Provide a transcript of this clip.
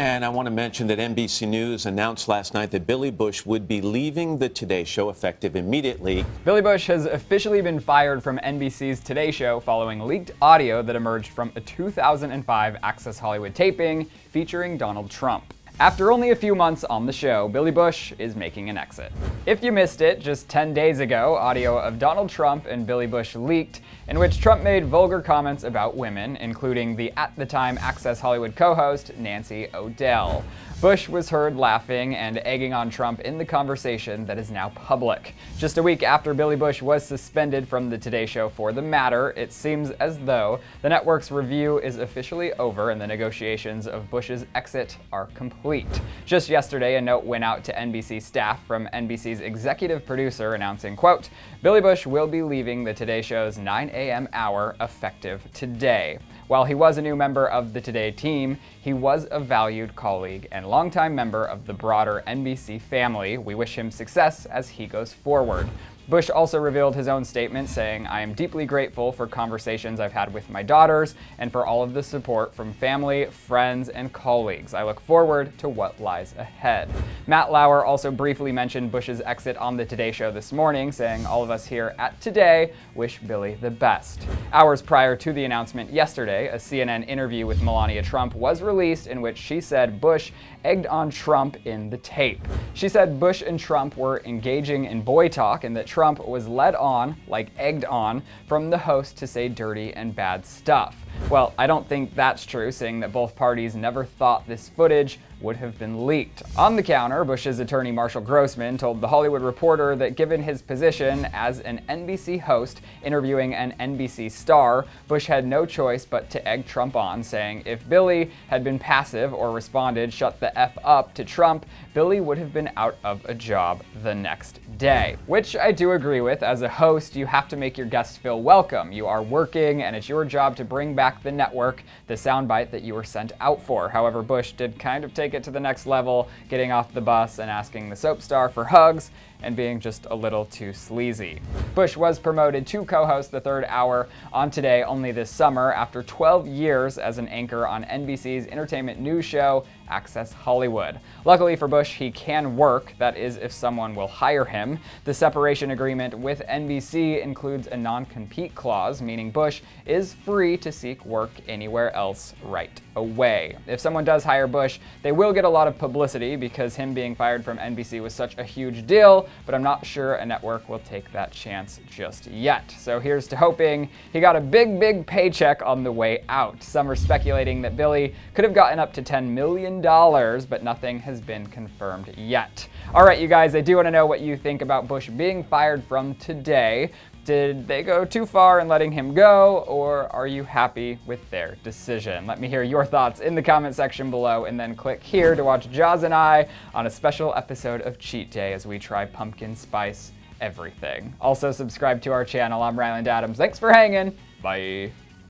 And I want to mention that NBC News announced last night that Billy Bush would be leaving the Today Show effective immediately. Billy Bush has officially been fired from NBC's Today Show following leaked audio that emerged from a 2005 Access Hollywood taping featuring Donald Trump. After only a few months on the show, Billy Bush is making an exit. If you missed it, just 10 days ago, audio of Donald Trump and Billy Bush leaked, in which Trump made vulgar comments about women, including the at-the-time Access Hollywood co-host, Nancy O'Dell. Bush was heard laughing and egging on Trump in the conversation that is now public. Just a week after Billy Bush was suspended from the Today Show for the matter, it seems as though the network's review is officially over and the negotiations of Bush's exit are complete. Just yesterday, a note went out to NBC staff from NBC's executive producer announcing, quote, "Billy Bush will be leaving the Today Show's 9 a.m. hour effective today. While he was a new member of the Today team, he was a valued colleague and longtime member of the broader NBC family. We wish him success as he goes forward." Bush also revealed his own statement saying, "I am deeply grateful for conversations I've had with my daughters and for all of the support from family, friends, and colleagues. I look forward to what lies ahead." Matt Lauer also briefly mentioned Bush's exit on the Today Show this morning, saying, "All of us here at Today wish Billy the best." Hours prior to the announcement yesterday, a CNN interview with Melania Trump was released in which she said Bush egged on Trump in the tape. She said Bush and Trump were engaging in boy talk and that Trump was led on, like egged on, from the host to say dirty and bad stuff. Well, I don't think that's true, saying that both parties never thought this footage would have been leaked. On the counter, Bush's attorney Marshall Grossman told The Hollywood Reporter that given his position as an NBC host interviewing an NBC star, Bush had no choice but to egg Trump on, saying if Billy had been passive or responded "shut the F up" to Trump, Billy would have been out of a job the next day. Which I do agree with. As a host, you have to make your guests feel welcome. You are working and it's your job to bring back the network the soundbite that you were sent out for. However, Bush did kind of take it to the next level, getting off the bus and asking the soap star for hugs and being just a little too sleazy. Bush was promoted to co-host the third hour on Today only this summer after 12 years as an anchor on NBC's entertainment news show, Access Hollywood. Luckily for Bush, he can work, that is if someone will hire him. The separation agreement with NBC includes a non-compete clause, meaning Bush is free to seek work anywhere else right away. If someone does hire Bush, they will get a lot of publicity because him being fired from NBC was such a huge deal, but I'm not sure a network will take that chance just yet. So here's to hoping he got a big paycheck on the way out. Some are speculating that Billy could have gotten up to $10 million, but nothing has been confirmed yet. All right, you guys, I do want to know what you think about Bush being fired from Today. Did they go too far in letting him go, or are you happy with their decision? Let me hear your thoughts in the comment section below, and then click here to watch Jaws and I on a special episode of Cheat Day as we try pumpkin spice everything. Also, subscribe to our channel. I'm Ryland Adams. Thanks for hanging. Bye.